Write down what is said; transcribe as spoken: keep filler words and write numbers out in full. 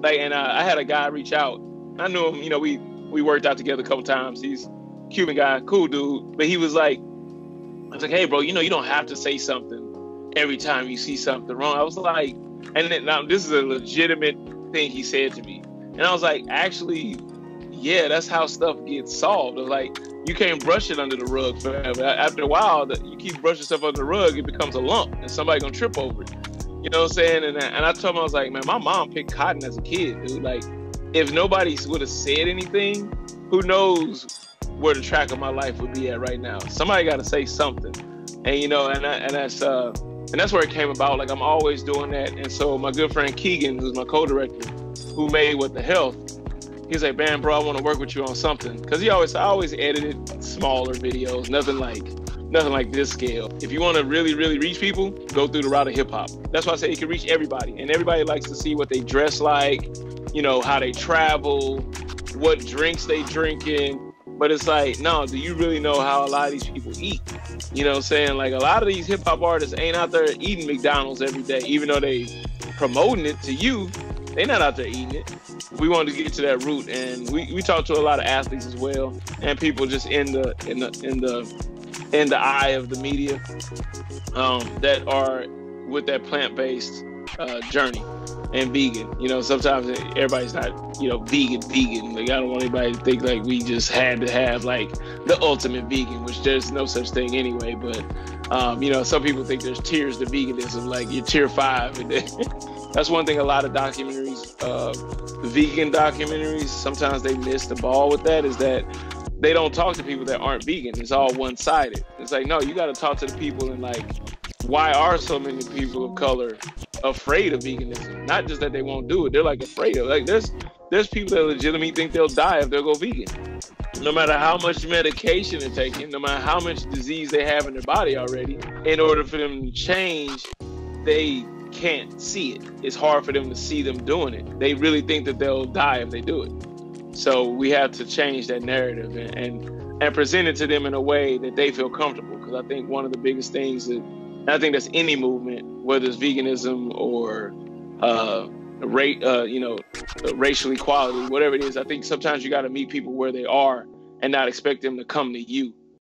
Like, and uh, I had a guy reach out. I knew him, you know, we, we worked out together a couple times. He's a Cuban guy, cool dude. But he was like, I was like, hey, bro, you know, you don't have to say something every time you see something wrong. I was like, and then, now this is a legitimate thing he said to me. And I was like, actually, yeah, that's how stuff gets solved. I was like, you can't brush it under the rug forever. After a while, you keep brushing stuff under the rug, it becomes a lump and somebody's going to trip over it. You know what I'm saying? And I, and I told him, I was like, man, my mom picked cotton as a kid, dude. Like, if nobody would have said anything, who knows where the track of my life would be at right now. Somebody got to say something. And, you know, and, I, and, that's, uh, and that's where it came about. Like, I'm always doing that. And so my good friend Keegan, who's my co-director, who made What the Health, he's like, man, bro, I want to work with you on something. Because he always, I always edited smaller videos, nothing like... nothing like this scale. If you want to really, really reach people, go through the route of hip hop. That's why I say it can reach everybody. And everybody likes to see what they dress like, you know, how they travel, what drinks they drinking. But it's like, no, do you really know how a lot of these people eat? You know what I'm saying? Like, a lot of these hip hop artists ain't out there eating McDonald's every day, even though they promoting it to you. They're not out there eating it. We wanted to get to that root, and we, we talked to a lot of athletes as well, and people just in the in the in the in the eye of the media um, that are with that plant-based uh, journey and vegan. You know, sometimes everybody's not, you know, vegan, vegan. Like, I don't want anybody to think like we just had to have like the ultimate vegan, which there's no such thing anyway. But, um, you know, some people think there's tiers to veganism, like you're tier five. And that's one thing a lot of documentaries, uh, vegan documentaries, sometimes they miss the ball with that, is that they don't talk to people that aren't vegan. It's all one-sided. It's like, no, you got to talk to the people, and like, why are so many people of color afraid of veganism? Not just that they won't do it, they're like afraid of it. Like, there's there's people that legitimately think they'll die if they'll go vegan. No matter how much medication they're taking, no matter how much disease they have in their body already, in order for them to change, they can't see it. It's hard for them to see them doing it. They really think that they'll die if they do it. So we have to change that narrative and, and, and present it to them in a way that they feel comfortable. Because I think one of the biggest things that, and I think that's any movement, whether it's veganism or uh, rate, uh, you know, racial equality, whatever it is, I think sometimes you got to meet people where they are and not expect them to come to you.